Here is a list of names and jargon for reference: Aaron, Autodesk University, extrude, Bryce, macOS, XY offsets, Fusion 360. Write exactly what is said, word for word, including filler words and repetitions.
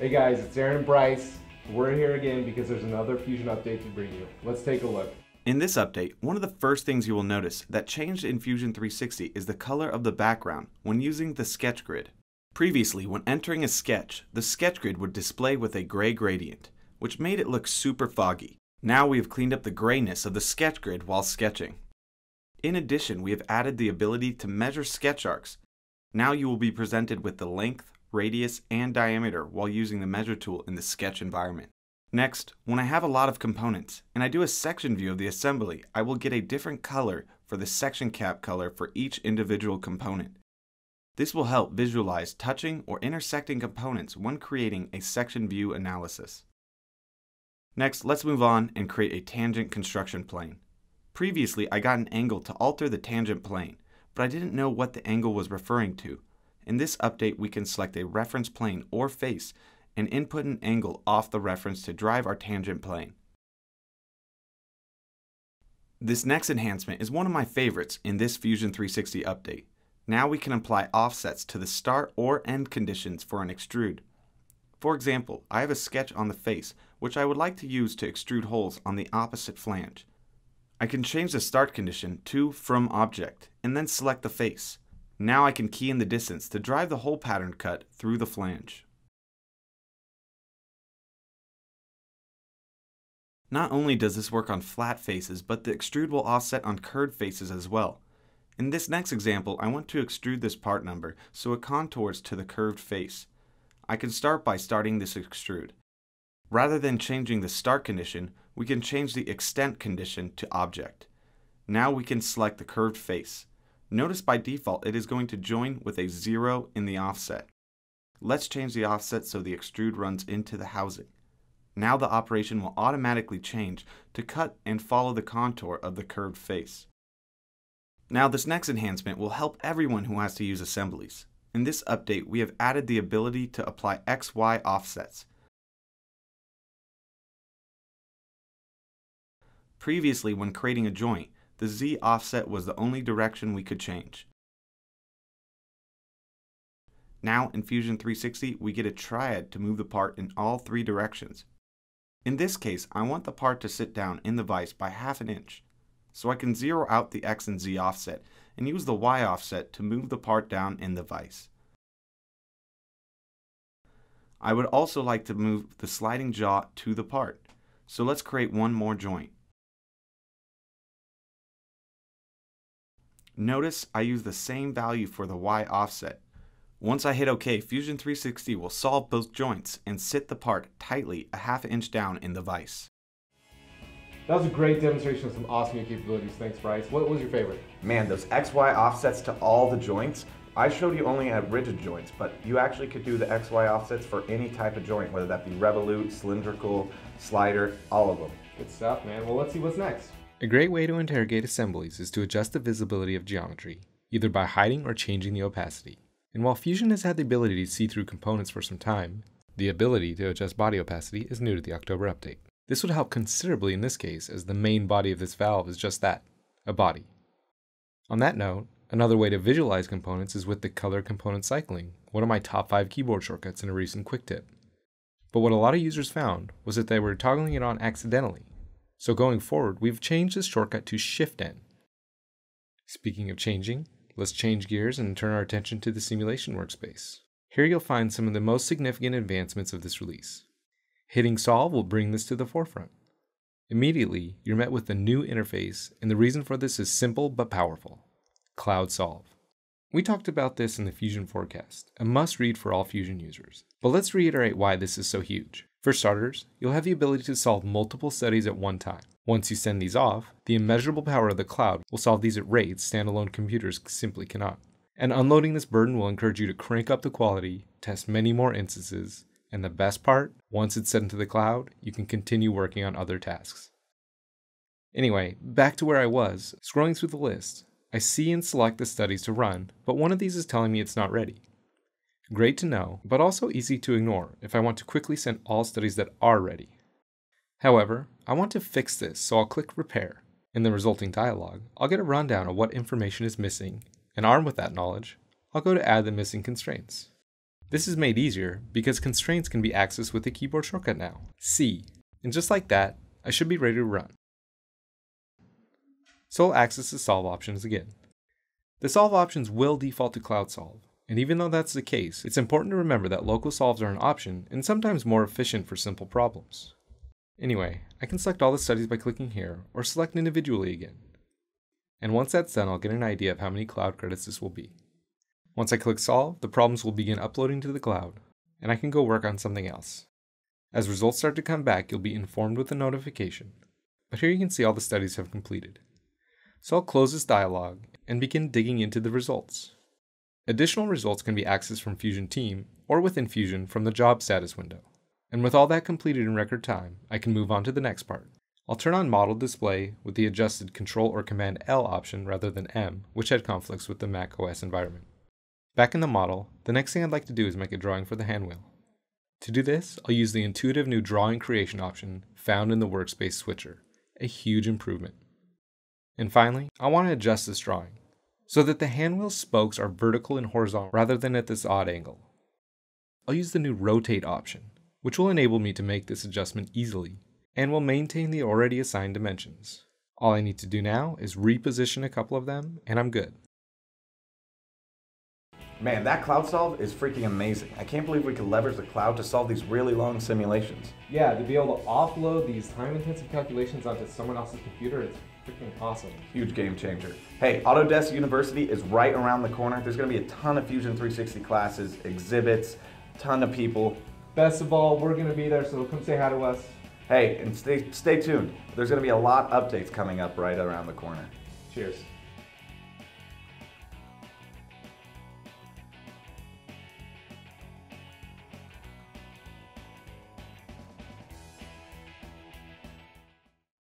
Hey guys, it's Aaron and Bryce. We're here again because there's another Fusion update to bring you. Let's take a look. In this update, one of the first things you will notice that changed in Fusion three sixty is the color of the background when using the sketch grid. Previously, when entering a sketch, the sketch grid would display with a gray gradient, which made it look super foggy. Now we have cleaned up the grayness of the sketch grid while sketching. In addition, we have added the ability to measure sketch arcs. Now you will be presented with the length, radius, and diameter while using the measure tool in the sketch environment. Next, when I have a lot of components and I do a section view of the assembly, I will get a different color for the section cap color for each individual component. This will help visualize touching or intersecting components when creating a section view analysis. Next, let's move on and create a tangent construction plane. Previously, I got an angle to alter the tangent plane, but I didn't know what the angle was referring to. In this update, we can select a reference plane or face and input an angle off the reference to drive our tangent plane. This next enhancement is one of my favorites in this Fusion three sixty update. Now we can apply offsets to the start or end conditions for an extrude. For example, I have a sketch on the face which I would like to use to extrude holes on the opposite flange. I can change the start condition to from object and then select the face. Now I can key in the distance to drive the hole pattern cut through the flange. Not only does this work on flat faces, but the extrude will offset on curved faces as well. In this next example, I want to extrude this part number so it contours to the curved face. I can start by starting this extrude. Rather than changing the start condition, we can change the extent condition to object. Now we can select the curved face. Notice by default it is going to join with a zero in the offset. Let's change the offset so the extrude runs into the housing. Now the operation will automatically change to cut and follow the contour of the curved face. Now this next enhancement will help everyone who has to use assemblies. In this update, we have added the ability to apply X Y offsets. Previously, when creating a joint, the Z offset was the only direction we could change. Now in Fusion three sixty, we get a triad to move the part in all three directions. In this case, I want the part to sit down in the vise by half an inch, so I can zero out the X and Z offset and use the Y offset to move the part down in the vise. I would also like to move the sliding jaw to the part, so let's create one more joint. Notice I use the same value for the Y offset. Once I hit OK, Fusion three sixty will solve both joints and sit the part tightly a half inch down in the vise. That was a great demonstration of some awesome new capabilities. Thanks, Bryce. What was your favorite? Man, those X Y offsets to all the joints. I showed you only at rigid joints, but you actually could do the X Y offsets for any type of joint, whether that be revolute, cylindrical, slider, all of them. Good stuff, man. Well, let's see what's next. A great way to interrogate assemblies is to adjust the visibility of geometry, either by hiding or changing the opacity. And while Fusion has had the ability to see through components for some time, the ability to adjust body opacity is new to the October update. This would help considerably in this case, as the main body of this valve is just that, a body. On that note, another way to visualize components is with the color component cycling, one of my top five keyboard shortcuts in a recent quick tip. But what a lot of users found was that they were toggling it on accidentally. So going forward, we've changed this shortcut to Shift N. Speaking of changing, let's change gears and turn our attention to the simulation workspace. Here you'll find some of the most significant advancements of this release. Hitting Solve will bring this to the forefront. Immediately, you're met with a new interface, and the reason for this is simple but powerful: Cloud Solve. We talked about this in the Fusion Forecast, a must-read for all Fusion users, but let's reiterate why this is so huge. For starters, you'll have the ability to solve multiple studies at one time. Once you send these off, the immeasurable power of the cloud will solve these at rates standalone computers simply cannot. And unloading this burden will encourage you to crank up the quality, test many more instances, and the best part, once it's sent into the cloud, you can continue working on other tasks. Anyway, back to where I was, scrolling through the list, I see and select the studies to run, but one of these is telling me it's not ready. Great to know, but also easy to ignore if I want to quickly send all studies that are ready. However, I want to fix this, so I'll click Repair. In the resulting dialog, I'll get a rundown of what information is missing, and armed with that knowledge, I'll go to add the missing constraints. This is made easier because constraints can be accessed with the keyboard shortcut now, C. And just like that, I should be ready to run. So I'll access the solve options again. The solve options will default to cloud solve, and even though that's the case, it's important to remember that local solves are an option and sometimes more efficient for simple problems. Anyway, I can select all the studies by clicking here, or select individually again. And once that's done, I'll get an idea of how many cloud credits this will be. Once I click solve, the problems will begin uploading to the cloud, and I can go work on something else. As results start to come back, you'll be informed with a notification. But here you can see all the studies have completed. So I'll close this dialog and begin digging into the results. Additional results can be accessed from Fusion Team or within Fusion from the job status window. And with all that completed in record time, I can move on to the next part. I'll turn on model display with the adjusted Control or Command L option rather than M, which had conflicts with the macOS environment. Back in the model, the next thing I'd like to do is make a drawing for the handwheel. To do this, I'll use the intuitive new drawing creation option found in the workspace switcher, a huge improvement. And finally, I want to adjust this drawing so that the handwheel spokes are vertical and horizontal rather than at this odd angle. I'll use the new rotate option, which will enable me to make this adjustment easily and will maintain the already assigned dimensions. All I need to do now is reposition a couple of them and I'm good. Man, that cloud solve is freaking amazing. I can't believe we could leverage the cloud to solve these really long simulations. Yeah, to be able to offload these time-intensive calculations onto someone else's computer is freaking awesome. Huge game changer. Hey, Autodesk University is right around the corner. There's gonna be a ton of Fusion three sixty classes, exhibits, ton of people. Best of all, we're gonna be there, so come say hi to us. Hey, and stay, stay tuned. There's gonna be a lot of updates coming up right around the corner. Cheers.